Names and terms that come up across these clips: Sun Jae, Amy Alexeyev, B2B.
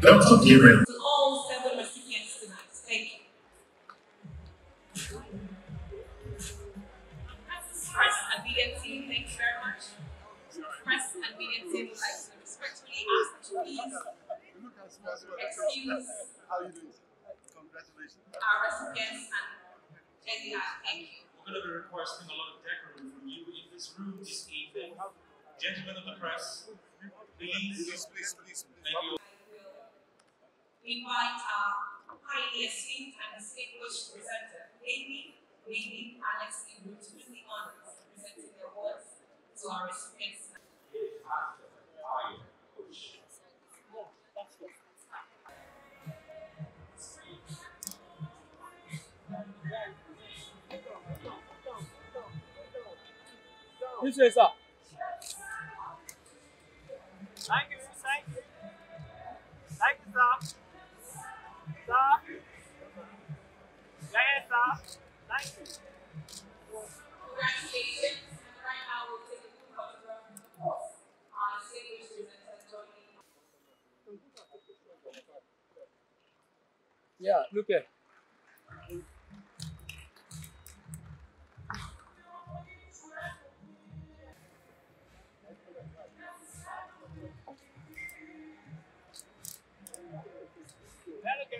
Don't forgive him. All seven recipients tonight. Thank you. Press and media team, thank you very much. Press and media team would like to respectfully ask that you please excuse our recipients and Jesse. Thank you. We're going to be requesting a lot of decorum from you in this room this evening. Gentlemen of the press, please. Thank you. We invite our highly esteemed and distinguished presenter, Amy Alexeyev, to bring the honors of presenting the awards to our recipients. This way, sir. Thank you, thank you. Thank you, sir. Sir. Yes, sir. Thank you. Congratulations. And right now we'll take a good photograph of the course. Our distinguished presenter joining us. Yeah, look here.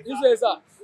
This way, sir.